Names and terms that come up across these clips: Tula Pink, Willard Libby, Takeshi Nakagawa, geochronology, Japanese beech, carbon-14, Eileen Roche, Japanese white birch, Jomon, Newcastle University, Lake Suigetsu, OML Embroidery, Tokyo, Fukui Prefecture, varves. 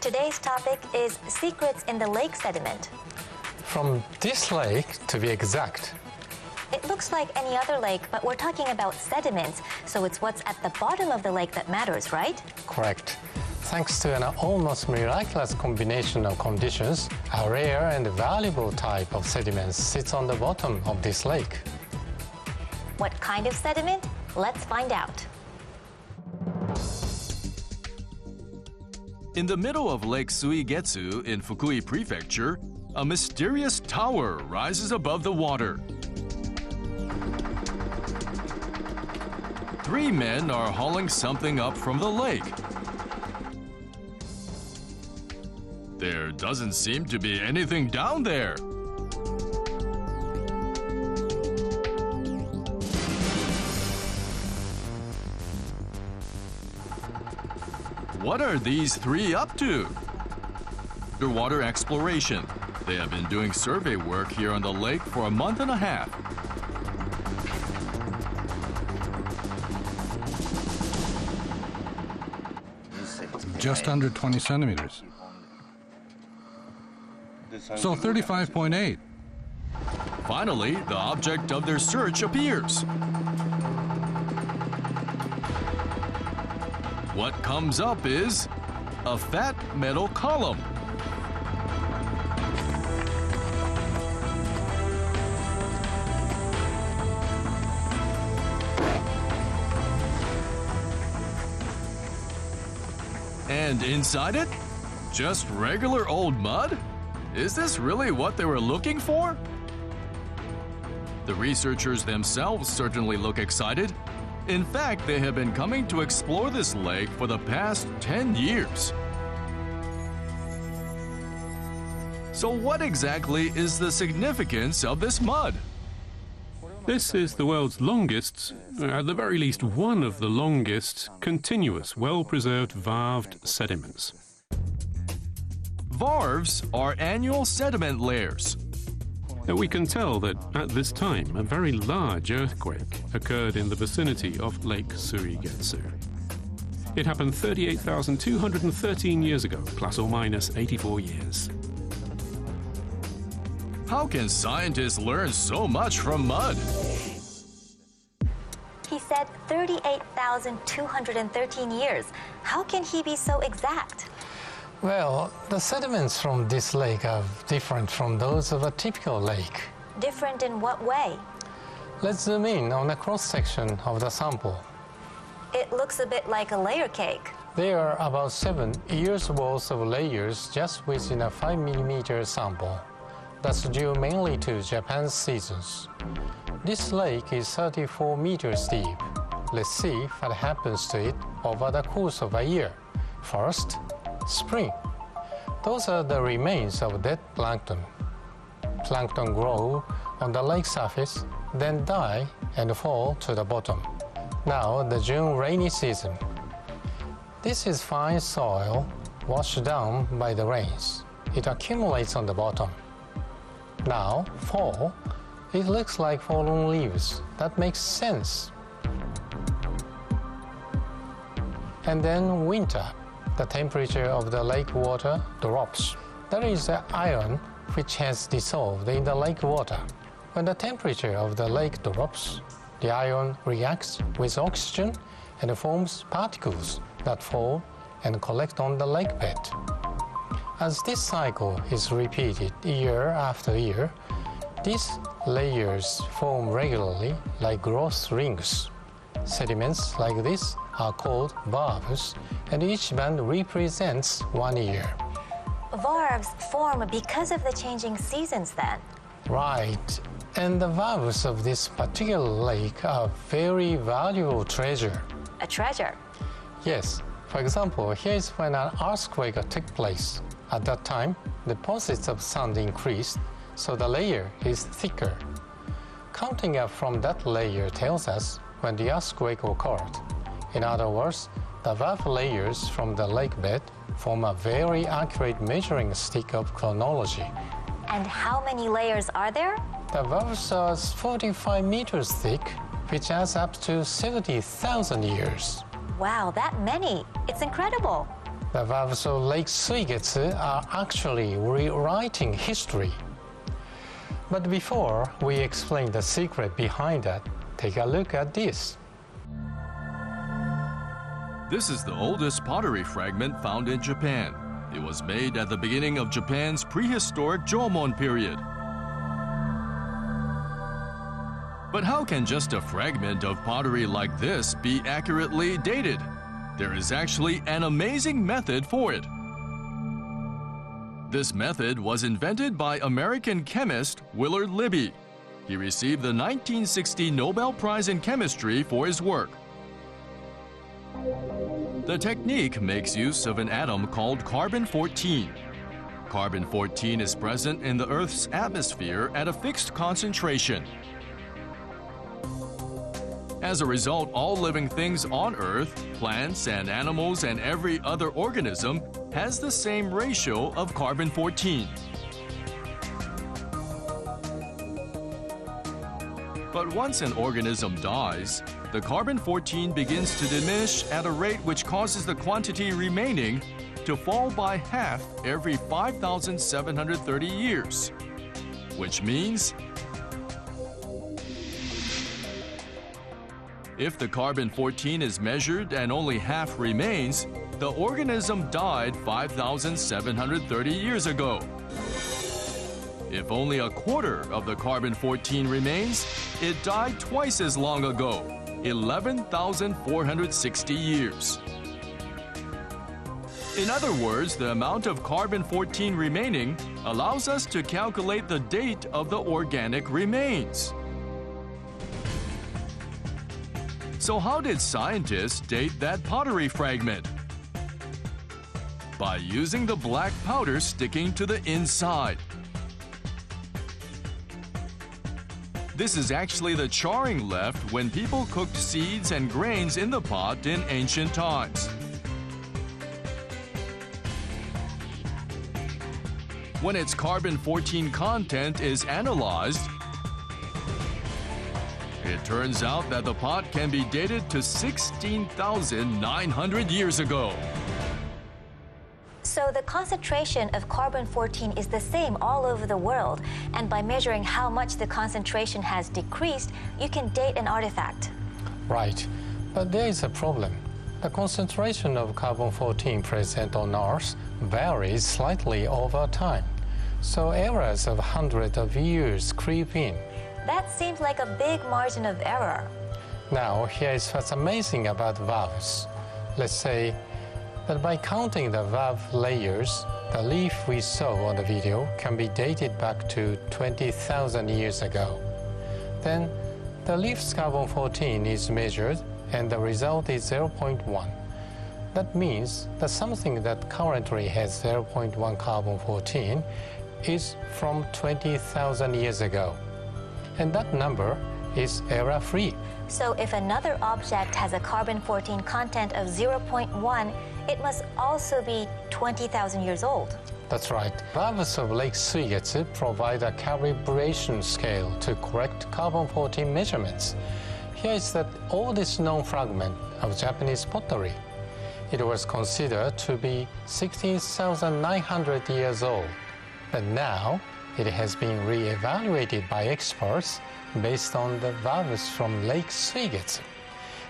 Today's topic is secrets in the lake sediment. From this lake, to be exact. It looks like any other lake, but we're talking about sediments, so it's what's at the bottom of the lake that matters, right? Correct. Thanks to an almost miraculous combination of conditions, a rare and valuable type of sediment sits on the bottom of this lake. What kind of sediment? Let's find out. In the middle of Lake Suigetsu in Fukui Prefecture, a mysterious tower rises above the water. 3 men are hauling something up from the lake. There doesn't seem to be anything down there. What are these 3 up to? Underwater exploration. They have been doing survey work here on the lake for a month and a half. Just under 20 centimeters. So 35.8. Finally, the object of their search appears. What comes up is a fat metal column. And inside it, just regular old mud? Is this really what they were looking for? The researchers themselves certainly look excited. In fact, they have been coming to explore this lake for the past 10 years. So what exactly is the significance of this mud? This is the world's longest, at the very least one of the longest, continuous, well-preserved varved sediments. Varves are annual sediment layers. We can tell that at this time, a very large earthquake occurred in the vicinity of Lake Suigetsu. It happened 38,213 years ago, plus or minus 84 years. How can scientists learn so much from mud? He said 38,213 years. How can he be so exact? Well, the sediments from this lake are different from those of a typical lake. Different in what way? Let's zoom in on a cross-section of the sample. It looks a bit like a layer cake. There are about 7 years' worth of layers just within a 5mm sample. That's due mainly to Japan's seasons. This lake is 34 meters deep. Let's see what happens to it over the course of a year. First, spring. Those are the remains of dead plankton. Plankton grow on the lake surface, then die and fall to the bottom. Now the June rainy season. This is fine soil washed down by the rains. It accumulates on the bottom. Now fall. It looks like fallen leaves. That makes sense. And then winter. The temperature of the lake water drops. That is the iron which has dissolved in the lake water. When the temperature of the lake drops, the iron reacts with oxygen and forms particles that fall and collect on the lake bed. As this cycle is repeated year after year, these layers form regularly like growth rings. Sediments like this are called varves, and each band represents 1 year. Varves form because of the changing seasons then? Right. And the varves of this particular lake are very valuable treasure. A treasure? Yes. For example, here's when an earthquake took place. At that time, deposits of sand increased, so the layer is thicker. Counting up from that layer tells us when the earthquake occurred. In other words, the varve layers from the lake bed form a very accurate measuring stick of chronology. And how many layers are there? The varves are 45 meters thick, which adds up to 70,000 years. Wow, that many! It's incredible! The varves of Lake Suigetsu are actually rewriting history. But before we explain the secret behind that, take a look at this. This is the oldest pottery fragment found in Japan. It was made at the beginning of Japan's prehistoric Jomon period. But how can just a fragment of pottery like this be accurately dated? There is actually an amazing method for it. This method was invented by American chemist Willard Libby. He received the 1960 Nobel Prize in Chemistry for his work. The technique makes use of an atom called carbon-14. Carbon-14 is present in the Earth's atmosphere at a fixed concentration. As a result, all living things on Earth, plants and animals and every other organism, has the same ratio of carbon-14. But once an organism dies, the carbon-14 begins to diminish at a rate which causes the quantity remaining to fall by half every 5,730 years, which means if the carbon-14 is measured and only half remains, the organism died 5,730 years ago. If only a quarter of the carbon-14 remains, it died twice as long ago, 11,460 years. In other words, the amount of carbon-14 remaining allows us to calculate the date of the organic remains. So how did scientists date that pottery fragment? By using the black powder sticking to the inside. This is actually the charring left when people cooked seeds and grains in the pot in ancient times. When its carbon-14 content is analyzed, it turns out that the pot can be dated to 16,900 years ago. So the concentration of carbon-14 is the same all over the world, and by measuring how much the concentration has decreased, you can date an artifact. Right, but there is a problem. The concentration of carbon-14 present on Earth varies slightly over time, so errors of hundreds of years creep in. That seems like a big margin of error. Now, here is what's amazing about varves. Let's say that by counting the varve layers, the leaf we saw on the video can be dated back to 20,000 years ago. Then, the leaf's carbon-14 is measured, and the result is 0.1. That means that something that currently has 0.1 carbon-14 is from 20,000 years ago. And that number is error-free. So if another object has a carbon-14 content of 0.1, it must also be 20,000 years old. That's right. Varves of Lake Suigetsu provide a calibration scale to correct carbon-14 measurements. Here is the oldest known fragment of Japanese pottery. It was considered to be 16,900 years old, but now it has been re-evaluated by experts based on the varves from Lake Suigetsu,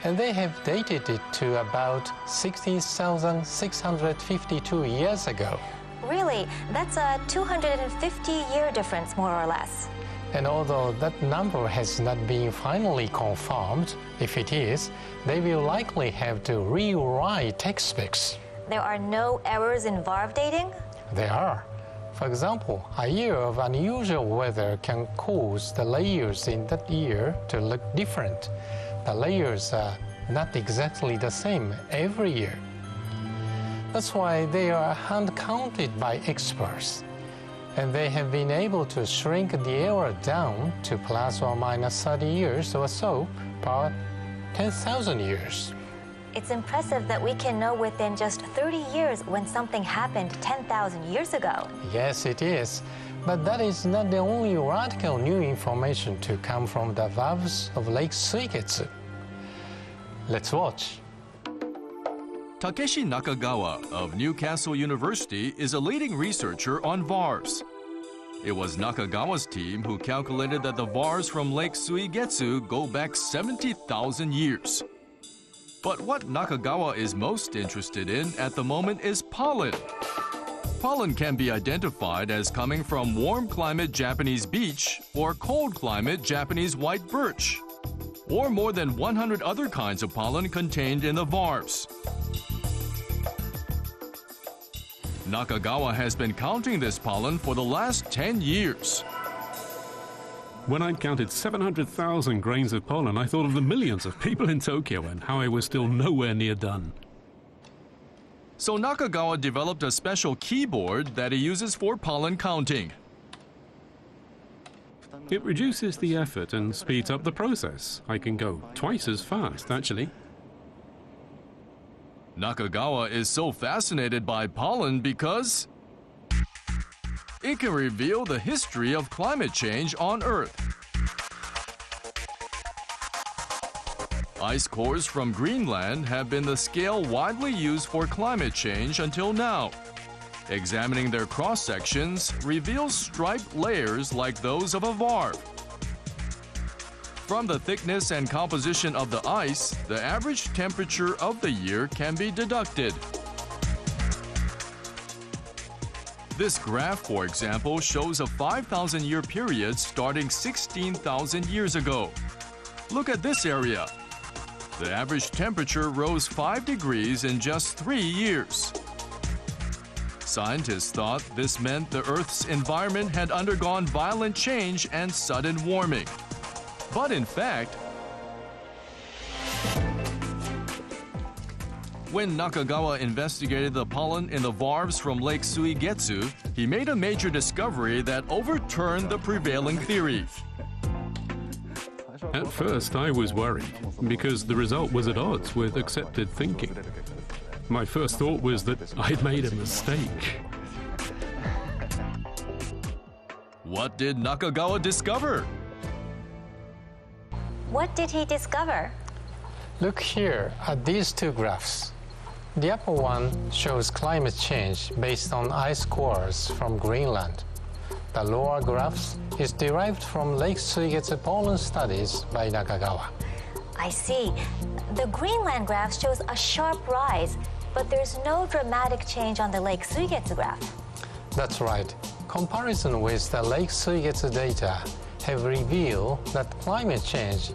and they have dated it to about 16,652 years ago. Really? That's a 250-year difference, more or less. And although that number has not been finally confirmed, if it is, they will likely have to rewrite textbooks. There are no errors in varve dating? There are. For example, a year of unusual weather can cause the layers in that year to look different. The layers are not exactly the same every year. That's why they are hand-counted by experts, and they have been able to shrink the error down to plus or minus 30 years or so per 10,000 years. It's impressive that we can know within just 30 years when something happened 10,000 years ago. Yes, it is. But that is not the only radical new information to come from the varves of Lake Suigetsu. Let's watch. Takeshi Nakagawa of Newcastle University is a leading researcher on varves. It was Nakagawa's team who calculated that the varves from Lake Suigetsu go back 70,000 years. But what Nakagawa is most interested in at the moment is pollen. Pollen can be identified as coming from warm climate Japanese beech or cold climate Japanese white birch, or more than 100 other kinds of pollen contained in the varves. Nakagawa has been counting this pollen for the last 10 years. When I counted 700,000 grains of pollen, I thought of the millions of people in Tokyo and how I was still nowhere near done. So Nakagawa developed a special keyboard that he uses for pollen counting. It reduces the effort and speeds up the process. I can go twice as fast, actually. Nakagawa is so fascinated by pollen because it can reveal the history of climate change on Earth. Ice cores from Greenland have been the scale widely used for climate change until now. Examining their cross-sections reveals striped layers like those of a varve. From the thickness and composition of the ice, the average temperature of the year can be deducted. This graph, for example, shows a 5,000-year period starting 16,000 years ago. Look at this area. The average temperature rose 5 degrees in just 3 years. Scientists thought this meant the Earth's environment had undergone violent change and sudden warming. But in fact, when Nakagawa investigated the pollen in the varves from Lake Suigetsu, he made a major discovery that overturned the prevailing theory. At first, I was worried, because the result was at odds with accepted thinking. My first thought was that I'd made a mistake. What did Nakagawa discover? What did he discover? Look here at these two graphs. The upper one shows climate change based on ice cores from Greenland. The lower graph is derived from Lake Suigetsu pollen studies by Nakagawa. I see. The Greenland graph shows a sharp rise, but there's no dramatic change on the Lake Suigetsu graph. That's right. Comparison with the Lake Suigetsu data have revealed that climate change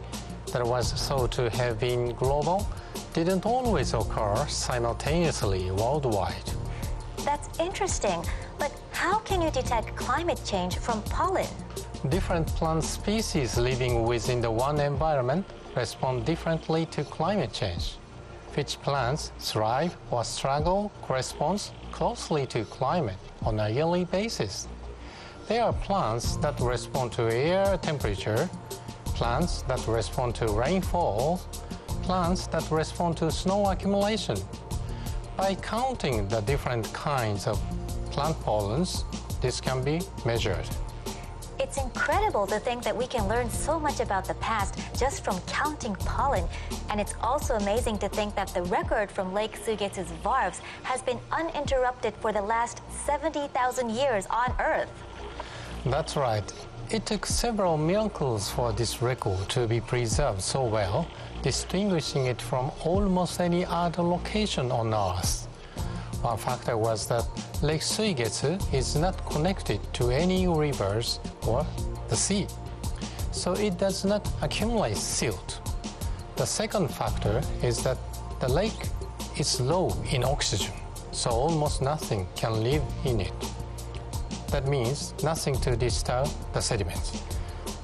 that was thought to have been global didn't always occur simultaneously worldwide. That's interesting. But how can you detect climate change from pollen? Different plant species living within the one environment respond differently to climate change. Which plants thrive or struggle corresponds closely to climate on a yearly basis. There are plants that respond to air temperature, plants that respond to rainfall, plants that respond to snow accumulation. By counting the different kinds of plant pollens, this can be measured. It's incredible to think that we can learn so much about the past just from counting pollen. And it's also amazing to think that the record from Lake Suigetsu's varves has been uninterrupted for the last 70,000 years on Earth. That's right. It took several miracles for this record to be preserved so well, distinguishing it from almost any other location on Earth. One factor was that Lake Suigetsu is not connected to any rivers or the sea, so it does not accumulate silt. The second factor is that the lake is low in oxygen, so almost nothing can live in it. That means nothing to disturb the sediments.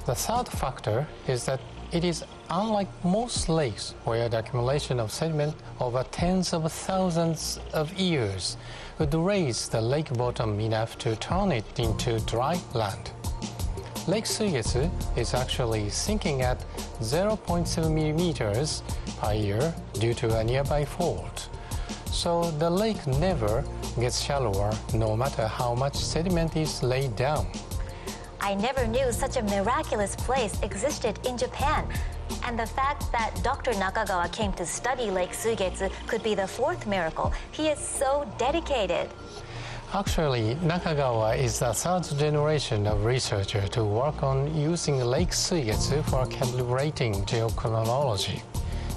The third factor is that it is unlike most lakes, where the accumulation of sediment over tens of thousands of years would raise the lake bottom enough to turn it into dry land. Lake Suigetsu is actually sinking at 0.7 millimeters per year due to a nearby fault. So the lake never gets shallower, no matter how much sediment is laid down. I never knew such a miraculous place existed in Japan. And the fact that Dr. Nakagawa came to study Lake Suigetsu could be the fourth miracle. He is so dedicated. Actually, Nakagawa is the third generation of researcher to work on using Lake Suigetsu for calibrating geochronology.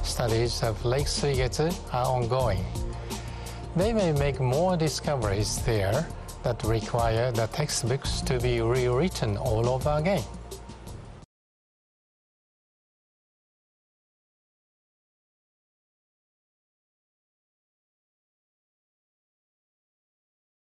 Studies of Lake Suigetsu are ongoing. They may make more discoveries there that require the textbooks to be rewritten all over again.